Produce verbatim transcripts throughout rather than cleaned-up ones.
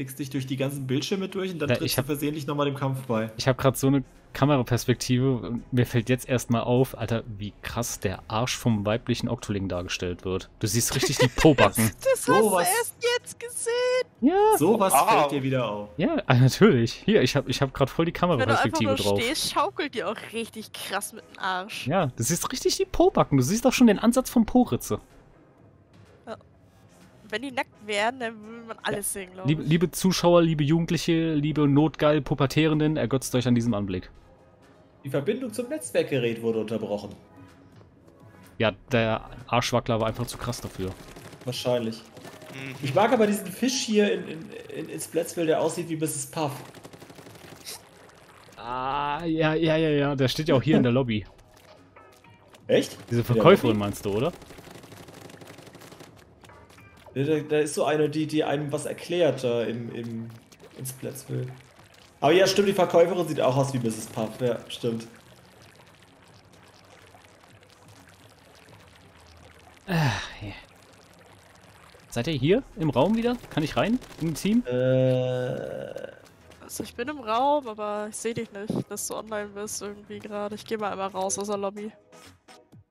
klickst dich durch die ganzen Bildschirme durch und dann ja, trittst du versehentlich nochmal dem Kampf bei. Ich habe gerade so eine Kameraperspektive. Mir fällt jetzt erstmal auf, Alter, wie krass der Arsch vom weiblichen Octoling dargestellt wird. Du siehst richtig die Pobacken. Das hast so du erst jetzt gesehen. Ja. Sowas oh. fällt dir wieder auf. Ja, natürlich. Hier, ich habe ich hab gerade voll die Kameraperspektive drauf. Wenn du einfach nur stehst, schaukelt dir auch richtig krass mit dem Arsch. Ja, du siehst richtig die Pobacken. Du siehst auch schon den Ansatz vom Po-Ritze. Wenn die nackt wären, dann würde man alles ja. sehen, glaube ich. Liebe, liebe Zuschauer, liebe Jugendliche, liebe notgeil Pubertierenden, ergötzt euch an diesem Anblick. Die Verbindung zum Netzwerkgerät wurde unterbrochen. Ja, der Arschwackler war einfach zu krass dafür. Wahrscheinlich. Mhm. Ich mag aber diesen Fisch hier in, in, in, in Splatsville, der aussieht wie Misses Puff. Ah, ja, ja, ja, ja, der steht ja auch hier in der Lobby. Echt? Diese Verkäuferin meinst du, oder? Da, da ist so eine, die, die einem was erklärt da im, im, in Splatsville. Aber ja, stimmt, die Verkäuferin sieht auch aus wie Misses Puff. Ja, stimmt. Ach, ja. Seid ihr hier im Raum wieder? Kann ich rein? Im Team? Äh... Also ich bin im Raum, aber ich sehe dich nicht, dass du online bist irgendwie gerade. Ich gehe mal einmal raus aus der Lobby.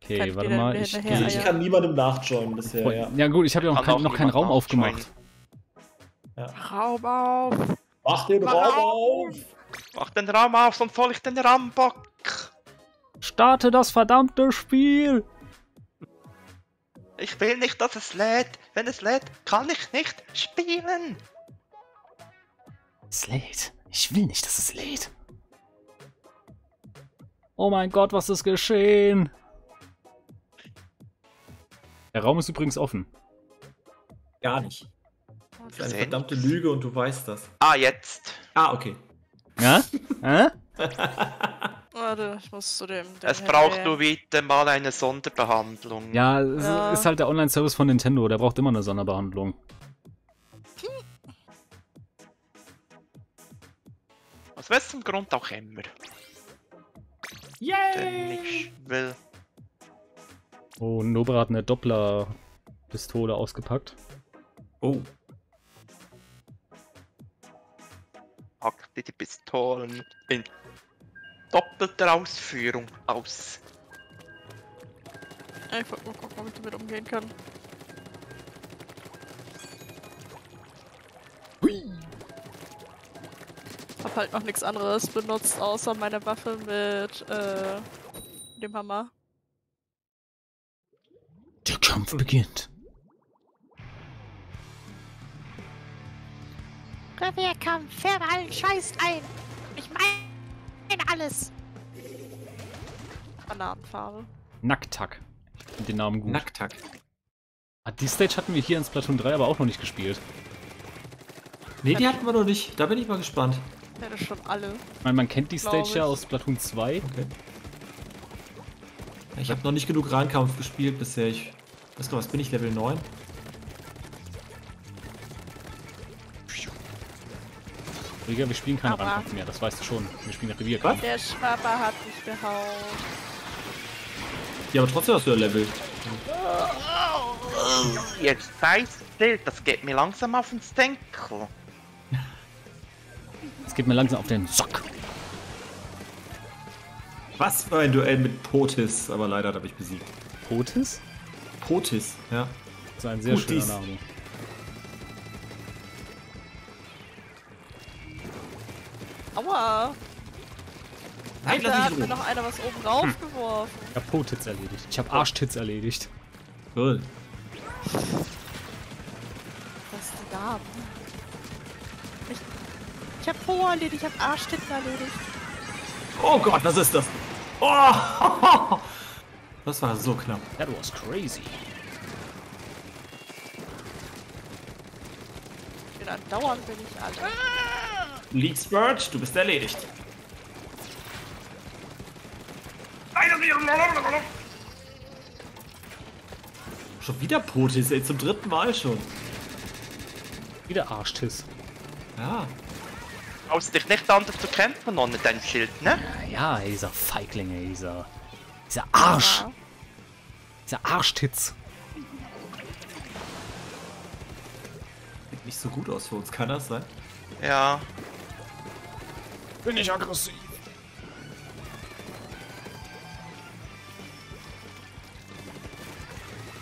Okay, warte mal, ich, ich, ich ja. kann niemandem nachjoinen bisher, oh, ja. Ja gut, ich habe ja noch, kein, noch keinen Raum aufgemacht. Ja. Raum auf! Mach den Mach Raum auf. auf! Mach den Raum auf, sonst hol ich den Rambock! Starte das verdammte Spiel! Ich will nicht, dass es lädt. Wenn es lädt, kann ich nicht spielen! Es lädt. Ich will nicht, dass es lädt. Oh mein Gott, was ist geschehen? Der Raum ist übrigens offen. Gar nicht. Das ist eine verdammte Lüge und du weißt das. Ah, jetzt. Ah, okay. Ja? Hä? Warte, ich muss zu dem... dem es braucht nur wieder mal eine Sonderbehandlung. Ja, es ja. ist halt der Online-Service von Nintendo, der braucht immer eine Sonderbehandlung. Hm. Aus welchem Grund auch immer. Yay! Denn ich will... Oh, Nobra hat eine Doppler-Pistole ausgepackt. Oh. Packte die Pistolen in doppelter Ausführung aus. Ich wollte mal gucken, ob ich damit umgehen kann. Hui. Hab halt noch nichts anderes benutzt, außer meine Waffe mit äh, dem Hammer. Der Kampf beginnt. Revierkampf, fährt allen Scheiß ein. Ich meine alles. Bananenfarbe. Nacktack. Ich finde den Namen gut. Nacktack. Ah, die Stage hatten wir hier in Splatoon drei aber auch noch nicht gespielt. Nee, die hatten wir noch nicht. Da bin ich mal gespannt. Ich hätte schon alle. Ich meine, man kennt die Stage ja aus Splatoon zwei. Okay. Ich habe noch nicht genug Reinkampf gespielt bisher. Ich weiß gar nicht, was bin ich? Level neun? Riga, wir spielen keine Reinkampf mehr, das weißt du schon. Wir spielen Revierkampf. Der Schwapper hat mich gehauen. Ja, aber trotzdem hast du ein Level. Jetzt sei still, das geht mir langsam auf den Senkel. Das geht mir langsam auf den Sock. Was für ein Duell mit Potis, aber leider habe ich besiegt. Potis? Potis, ja. Das ist ein sehr Potis. schöner Name. Aua! Nein, da hat mir noch einer was oben raufgeworfen. Hm. Ich habe Potitz erledigt. Ich habe Arschtitz erledigt. Cool. Was ist denn da? Ich, ich habe Po erledigt, ich habe Arschtitz erledigt. Oh Gott, was ist das? Oh! Das war so knapp. That was crazy. Ich bin andauernd, bin ich alle. Leaks Bird, du bist erledigt. Schon wieder Potis, ey, zum dritten Mal schon. Wieder Arschtiss. Ja. Du brauchst dich nicht anders zu kämpfen ohne dein Schild, ne? Ja, ja, dieser Feigling, ey, dieser... Dieser Arsch! Ja. Dieser Arschtitz! nicht so gut aus für uns, kann das sein? Ja. Bin ich aggressiv.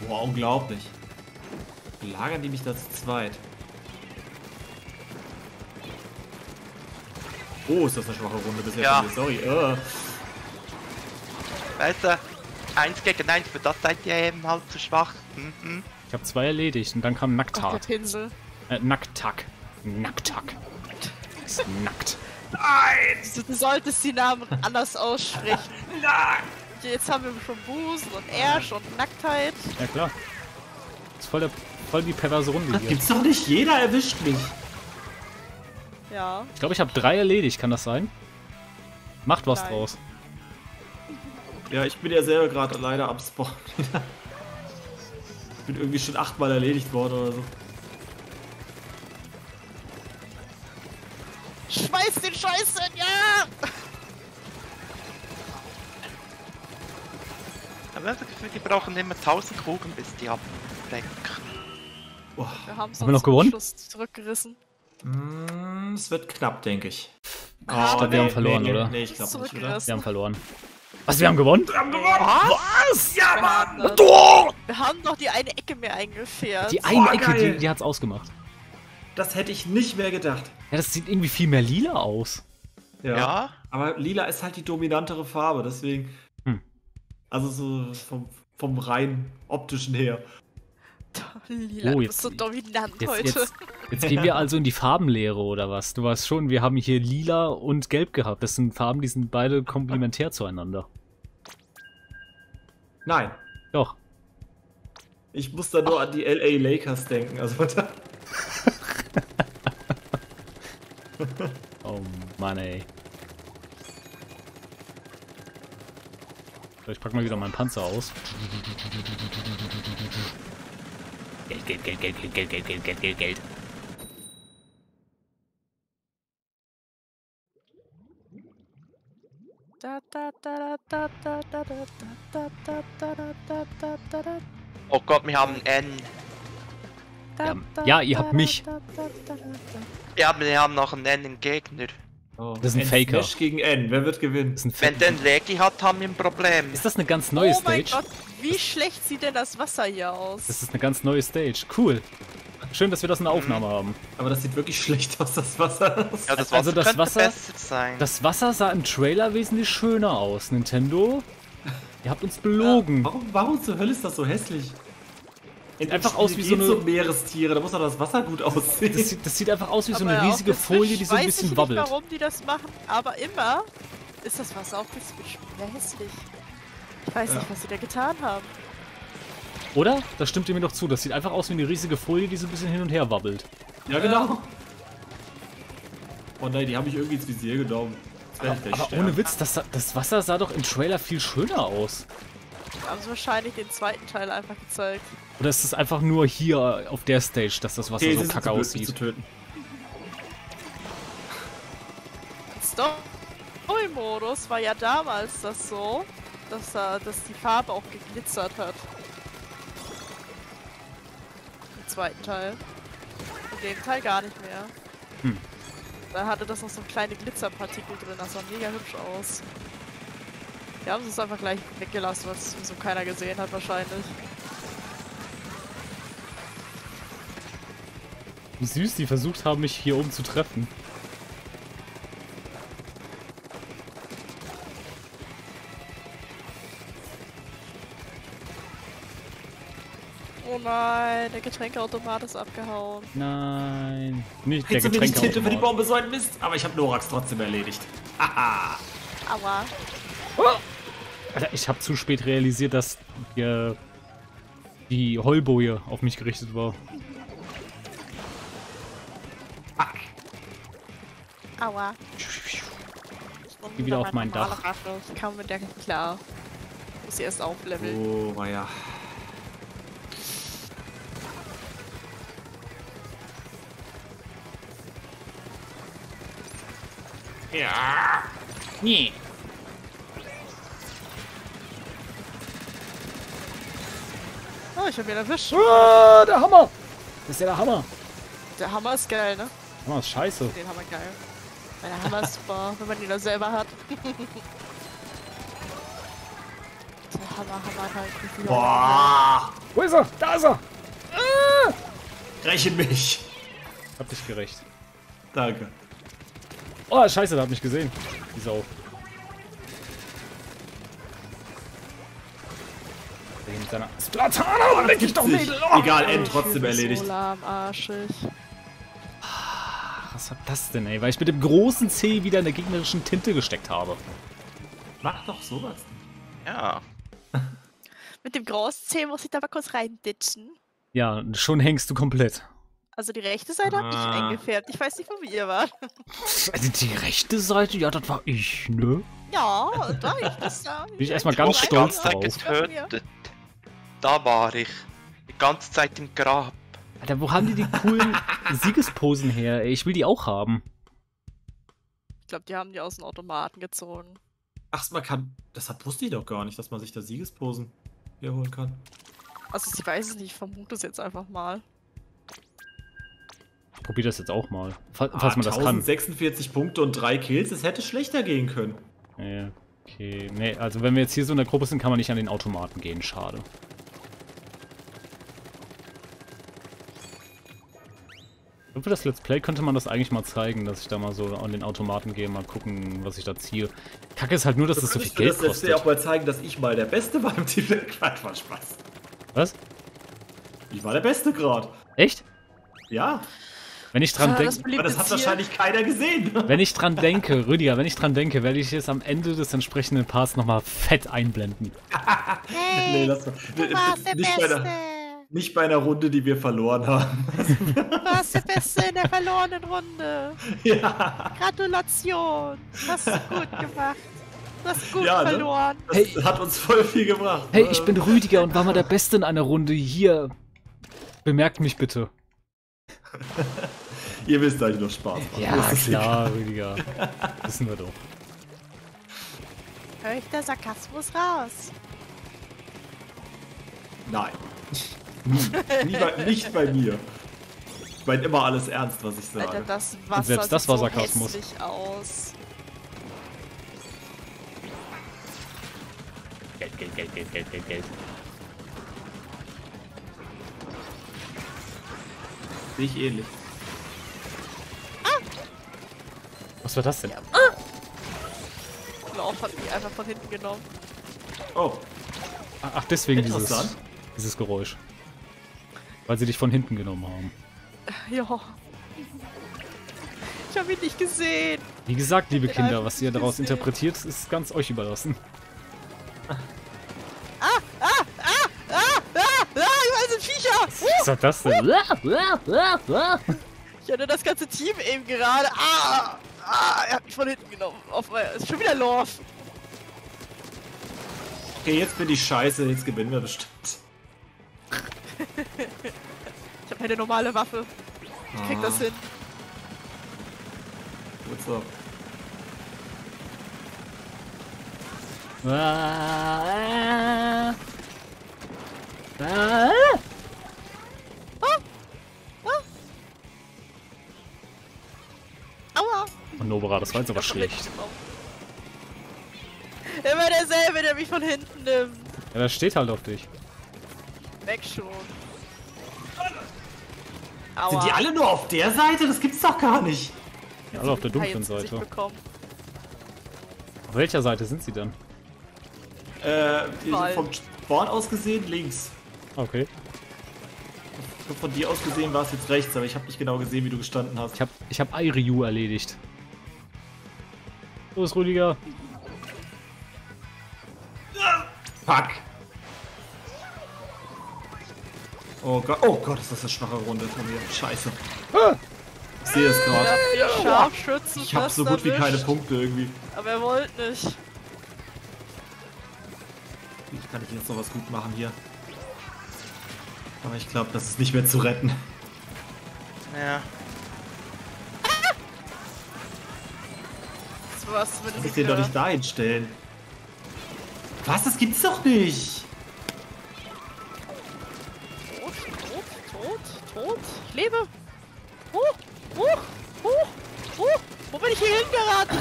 Boah, unglaublich. Lagern die mich da zu zweit. Oh, ist das eine schwache Runde bisher? Ja. Sorry. Uh. Weißt du, eins gegen eins, für das seid ihr eben halt zu schwach. Mhm. Ich habe zwei erledigt und dann kam Nackthart. Ach, der Pinsel. Äh, Nackttack. Nackttack. Nackt. Nein! Du, du solltest die Namen anders aussprechen. Nein! Jetzt haben wir schon Busen und Ärsch und Nacktheit. Ja klar. Das ist voll, der, voll die perverse Runde hier. Das gibt's doch nicht, jeder erwischt mich. Ja. Ich glaube, ich habe drei erledigt, kann das sein? Macht was Nein. draus. Ja, ich bin ja selber gerade leider am Spawn. Ich bin irgendwie schon achtmal erledigt worden oder so. Schmeiß den Scheiß hin, ja! Aber das Gefühl, die brauchen immer tausend Kugeln, bis die ablenken. Oh. Wir haben, haben wir noch gewonnen? Schluss zurückgerissen. Mm, es wird knapp, denke ich. Oh, ich glaube, nee, wir haben verloren, nee, nee, oder? Nee, ich glaube nicht, oder? Wir haben verloren. Was, wir haben gewonnen? Wir haben gewonnen! Was? Was? Ja, wir Mann! Haben oh! Wir haben doch die eine Ecke mehr eingefährt. Die eine oh, Ecke, die, die hat's ausgemacht. Das hätte ich nicht mehr gedacht. Ja, das sieht irgendwie viel mehr lila aus. Ja. ja. Aber lila ist halt die dominantere Farbe, deswegen... Hm. Also so vom, vom rein optischen her. Lila, oh, jetzt, du bist so dominant jetzt, heute. Jetzt, jetzt gehen wir also in die Farbenlehre oder was? Du weißt schon, wir haben hier lila und gelb gehabt. Das sind Farben, die sind beide komplementär zueinander. Nein. Doch. Ich muss da nur Ach. an die L A Lakers denken. Also da oh Mann, ey. So, ich pack mal wieder meinen Panzer aus. Geld, Geld, Geld, Geld, Geld, Geld, Geld, Geld, Geld, Geld. Oh Gott, wir haben einen N. Ja, ja, ihr habt mich. Ja, wir haben noch einen N im Gegner. Oh, das ist ein Faker. Smash gegen N. Wer wird gewinnen? Das ist ein Wenn den Laggy hat, haben wir ein Problem. Ist das eine ganz neue Stage? Oh mein Stage? Gott, wie das schlecht sieht denn das Wasser hier aus? Das ist eine ganz neue Stage. Cool. Schön, dass wir das in der Aufnahme mhm. haben. Aber das sieht wirklich schlecht aus, das Wasser. Ja, das Wasser also das Wasser, besser sein. Das Wasser sah im Trailer wesentlich schöner aus. Nintendo, ihr habt uns belogen. Ja, warum, warum zur Hölle ist das so hässlich? Sieht einfach aus wie so eine so Meerestiere, da muss doch das Wasser gut aussehen. Das sieht, das sieht einfach aus wie aber so eine riesige Folie, die so ein bisschen wabbelt. Ich weiß nicht, warum die das machen, aber immer ist das Wasser auf der Switch wieder hässlich. Ich weiß ja. nicht, was sie da getan haben. Oder? Da stimmt ihr mir doch zu, das sieht einfach aus wie eine riesige Folie, die so ein bisschen hin und her wabbelt. Ja, genau. Oh nein, die haben mich irgendwie ins Visier genommen. Das aber aber sterben. Ohne Witz, das, das Wasser sah doch im Trailer viel schöner aus. Haben sie wahrscheinlich den zweiten Teil einfach gezeigt. Oder ist es einfach nur hier auf der Stage, dass das Wasser okay, so kacke zu aussieht? Zu töten. Story-Modus war ja damals das so, dass, uh, dass die Farbe auch geglitzert hat. Im zweiten Teil. In dem Teil gar nicht mehr. Hm. Da hatte das noch so kleine Glitzerpartikel drin, das sah mega hübsch aus. Wir haben es einfach gleich weggelassen, was so keiner gesehen hat wahrscheinlich. Wie süß die versucht haben, mich hier oben zu treffen. Oh nein, der Getränkeautomat ist abgehauen. Nein, nicht der Getränkeautomat. Hätte mir nicht Tinte für die Bombe so ein Mist, aber ich habe Norax trotzdem erledigt. Haha. Aua. Oh. Alter, ich habe zu spät realisiert, dass die, die Heulboje auf mich gerichtet war. Fuck. Aua. Ich geh wieder auf mein Dach. Rache. Ich kam mit der klar. Ich muss sie erst aufleveln. Oh, war ja. Ja. Nee. Oh, ich hab ihn erwischt. Oh, der Hammer! Das ist ja der Hammer. Der Hammer ist geil, ne? Hammer ist scheiße. Den Hammer geil. Der Hammer ist super, wenn man ihn noch selber hat. Der Hammer, Hammer, halt. Boah! Wo ist er? Da ist er! Ah! Räche mich! Hab dich gerecht. Danke. Oh, scheiße, der hat mich gesehen. Die Sau. Seiner Splatana, leck ich doch nicht! Oh, egal, N trotzdem erledigt. So lahm, arschig. Was hat das denn, ey? Weil ich mit dem großen C wieder in der gegnerischen Tinte gesteckt habe. Mach doch sowas. Ja. Mit dem großen C muss ich da mal kurz reinditschen. Ja, schon hängst du komplett. Also die rechte Seite ah. habe ich eingefärbt. Ich weiß nicht, wo wir waren. Also die rechte Seite? Ja, das war ich, ne? Ja, da ich das da. Bin ich erstmal ganz stolz drauf. Da war ich. Die ganze Zeit im Grab. Alter, wo haben die die coolen Siegesposen her? Ich will die auch haben. Ich glaube, die haben die aus dem Automaten gezogen. Ach, man kann... Das wusste ich doch gar nicht, dass man sich da Siegesposen herholen kann. Also, ich weiß es nicht. Ich vermute es jetzt einfach mal. Ich probiere das jetzt auch mal. Falls ah, man das kann. tausendsechsundvierzig Punkte und drei Kills. Es hätte schlechter gehen können. Ja, okay. Nee, also wenn wir jetzt hier so in der Gruppe sind, kann man nicht an den Automaten gehen. Schade. Für das Let's Play könnte man das eigentlich mal zeigen, dass ich da mal so an den Automaten gehe, mal gucken, was ich da ziehe. Kacke ist halt nur, dass das so viel Geld kostet. Könntest du das Let's Play auch mal zeigen, dass ich mal der Beste war im Team? Quatsch, war Spaß. Was? Ich war der Beste gerade. Echt? Ja. Wenn ich dran ja, denke... Das, das hat wahrscheinlich keiner gesehen. Wenn ich dran denke, Rüdiger, wenn ich dran denke, werde ich es am Ende des entsprechenden Parts nochmal fett einblenden. Hey, nee, das war, du warst der Beste. Nicht bei einer Runde, die wir verloren haben. Du warst der Beste in der verlorenen Runde. Ja. Gratulation. Hast du gut gemacht. Du hast gut ja, verloren. Das hey, hat uns voll viel gebracht. Hey, ich bin Rüdiger und war mal der Beste in einer Runde. Hier, bemerkt mich bitte. Ihr wisst eigentlich nur Spaß. Mann. Ja, das klar, Rüdiger. Wissen wir doch. Hör ich der Sarkasmus raus? Nein. Nie bei, nicht bei mir. Ich meine immer alles ernst, was ich sage. Alter, das Wasser Und selbst das war Sarkasmus. Sieht so hässlich aus. Geld, Geld, Geld, Geld, Geld, Geld, Geld. Nicht ähnlich. Ah! Was war das denn? Ja. Ah! Der Lauf hat mich einfach von hinten genommen. Oh. Ach, deswegen dieses, dieses Geräusch. Weil sie dich von hinten genommen haben. Ja. Ich habe ihn nicht gesehen. Wie gesagt, liebe Kinder, was ihr daraus gesehen. interpretiert, ist ganz euch überlassen. Ah, ah, ah, ah, ah, ah, ich weiß, Viecher. Was uh, ist das denn? Uh. Ich hatte das ganze Team eben gerade. Ah, ah, er hat mich von hinten genommen. Auf, ist schon wieder Lorf. Okay, jetzt bin ich scheiße, jetzt gewinnen wir bestimmt. Ich hab keine normale Waffe. Ich krieg ah. das hin. What's up? Ah. Ah. Ah. Aua! Und Nobra, das war jetzt aber schlecht. Immer derselbe, der mich von hinten nimmt. Ja, das steht halt auf dich. Weg schon. Aua. Sind die alle nur auf der Seite? Das gibt's doch gar nicht. Ja, alle auf der dunklen Seite. Auf welcher Seite sind sie denn? Äh, vom Spawn aus gesehen links. Okay. Von dir aus gesehen war es jetzt rechts, aber ich habe nicht genau gesehen, wie du gestanden hast. Ich habe ich hab Iryu erledigt. Los, Rüdiger. Fuck! Oh Gott, oh Gott, ist das eine schwache Runde von mir. Scheiße. Ah, ich sehe es gerade. Ja, ich habe so gut wie keine Punkte irgendwie. Aber er wollte nicht. Ich kann jetzt noch was gut machen hier. Aber ich glaube, das ist nicht mehr zu retten. Ja. Ah! Was will ich? Ich den doch nicht dahin stellen. Was? Das gibt's doch nicht! Tot, tot, tot, tot. Ich lebe!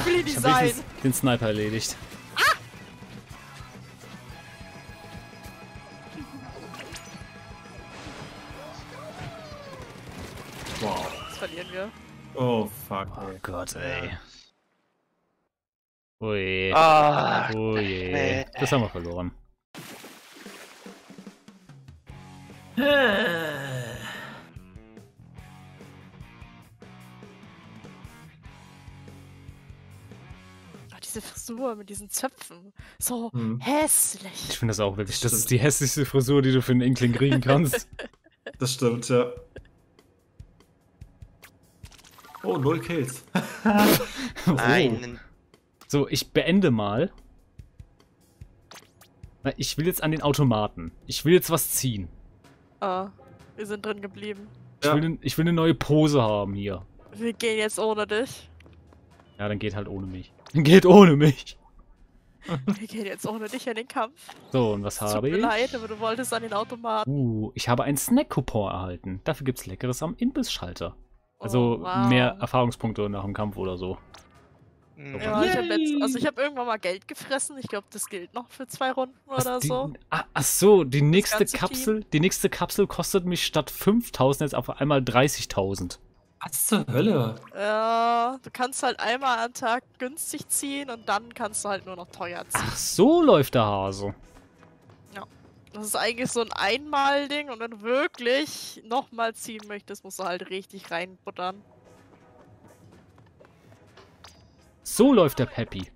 Will ich nicht sein. Den Sniper erledigt. Ah! Wow. Das verlieren wir. Oh fuck. Oh ey. Gott, ey. Ui. Oh, oh je. Das haben wir verloren. Diese Frisur mit diesen Zöpfen. So hm. hässlich. Ich finde das auch wirklich. Das, das ist die hässlichste Frisur, die du für einen Inkling kriegen kannst. Das stimmt, ja. Oh, null Kills. Oh. Nein. So, ich beende mal. Ich will jetzt an den Automaten. Ich will jetzt was ziehen. Ah, oh, wir sind drin geblieben. Ich, ja. will, ich will eine neue Pose haben hier. Wir gehen jetzt ohne dich. Ja, dann geht halt ohne mich. Dann geht ohne mich. Wir gehen jetzt ohne dich in den Kampf. So, und was habe ich? Tut mir leid, aber du wolltest an den Automaten. Uh, ich habe einen Snack-Coupon erhalten. Dafür gibt's Leckeres am Imbissschalter. Also oh, wow. mehr Erfahrungspunkte nach dem Kampf oder so. Ja, ich hab jetzt, also ich habe irgendwann mal Geld gefressen. Ich glaube, das gilt noch für zwei Runden was oder die, so. Ach, ach so, die nächste Kapsel, Team. die nächste Kapsel kostet mich statt fünftausend jetzt auf einmal dreißigtausend. Was zur Hölle? Ja, du kannst halt einmal am Tag günstig ziehen und dann kannst du halt nur noch teuer ziehen. Ach, so läuft der Hase. Ja, das ist eigentlich so ein Einmal-Ding und wenn du wirklich nochmal ziehen möchtest, musst du halt richtig reinbuttern. So läuft der Peppy.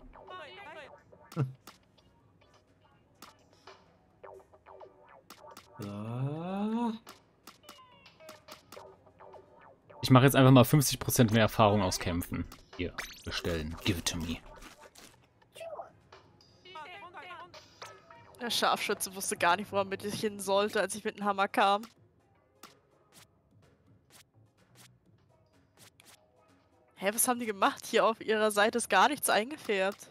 So. Ich mache jetzt einfach mal fünfzig Prozent mehr Erfahrung aus Kämpfen. Hier, bestellen. Give it to me. Der Scharfschütze wusste gar nicht, wo er mit sich hin sollte, als ich mit dem Hammer kam. Hä, was haben die gemacht? Hier auf ihrer Seite ist gar nichts eingefärbt.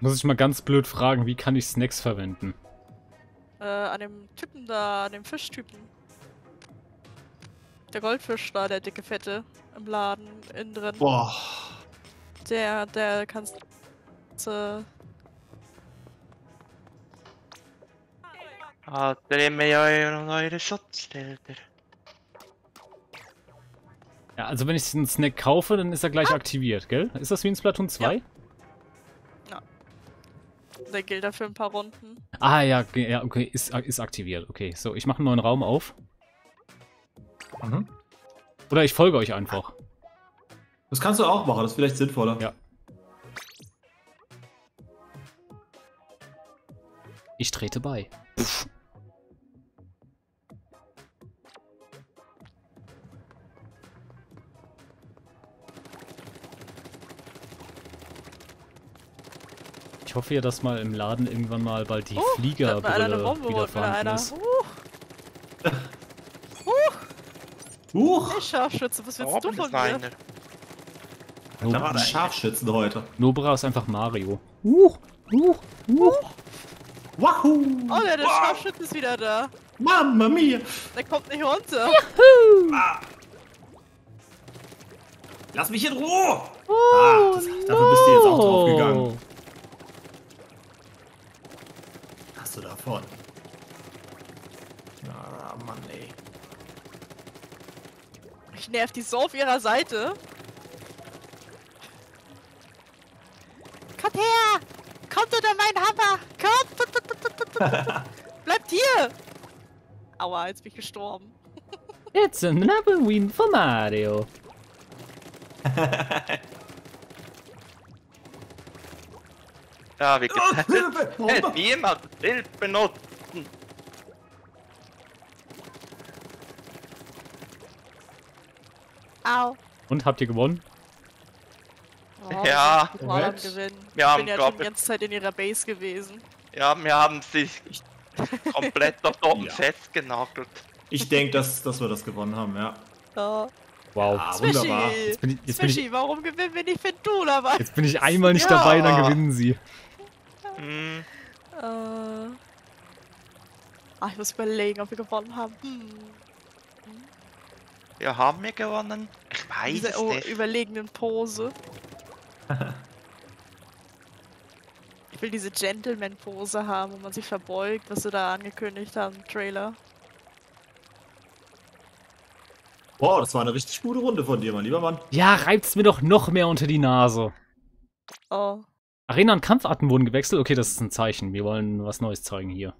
Muss ich mal ganz blöd fragen, wie kann ich Snacks verwenden? Äh, an dem Typen da, an dem Fischtypen. Der Goldfisch da, der dicke Fette im Laden, innen drin. Boah. Der, der kannst du... Ah, dreh mir ja noch eure Schutzstelter. Ja, also wenn ich einen Snack kaufe, dann ist er gleich ah. aktiviert, gell? Ist das wie in Splatoon zwei? Ja. ja. Der gilt dafür ein paar Runden. Ah ja, ja okay, ist, ist aktiviert. Okay, so, ich mache einen neuen Raum auf. Mhm. Oder ich folge euch einfach. Das kannst du auch machen, das ist vielleicht sinnvoller. Ja. Ich trete bei. Pff. Ich hoffe ja, dass mal im Laden irgendwann mal bald die uh, Fliegerbrille wieder vorhanden ist. Uh. Huch! Hey, Scharfschütze, was willst du von mir? Da waren Scharfschützen heute. Nobra ist einfach Mario. Huch! Huch! Huch! Wahoo! Oh, der, der wow. Scharfschütze ist wieder da. Mamma mia! Der kommt nicht runter. Juhu! Ah. Lass mich in Ruhe! Oh, ah, das, dafür no. bist du jetzt auch draufgegangen. Hast du davon? Ah, Mann, ey. Ich nerv die so auf ihrer Seite. Kommt her! Kommt unter meinen Hammer! Kommt! Bleibt hier! Aua, jetzt bin ich gestorben. It's another win for Mario. Ja, wir können jemand Bild benutzen. Au. Und habt ihr gewonnen? Oh, ja, wir, gewinnen. wir haben ich bin ja schon die ganze Zeit in ihrer Base gewesen. Ja, wir haben sich komplett dort oben ja. festgenagelt. Ich denke, dass, dass wir das gewonnen haben, ja. Oh. Wow, ja, Swishy. Wunderbar. Jetzt bin ich, jetzt Swishy, bin ich, warum gewinnen wir nicht, wenn du dabei bist? Jetzt bin ich einmal nicht ja. dabei, dann gewinnen sie. Hm. Uh. Ah, ich muss überlegen, ob wir gewonnen haben. Hm. Ja, haben wir gewonnen? Ich weiß es nicht. Diese überlegenen Pose. Ich will diese Gentleman-Pose haben, wo man sich verbeugt, was sie da angekündigt haben im Trailer. Boah, das war eine richtig gute Runde von dir, mein lieber Mann. Ja, reibt's mir doch noch mehr unter die Nase. Oh. Arena und Kampfarten wurden gewechselt. Okay, das ist ein Zeichen. Wir wollen was Neues zeigen hier.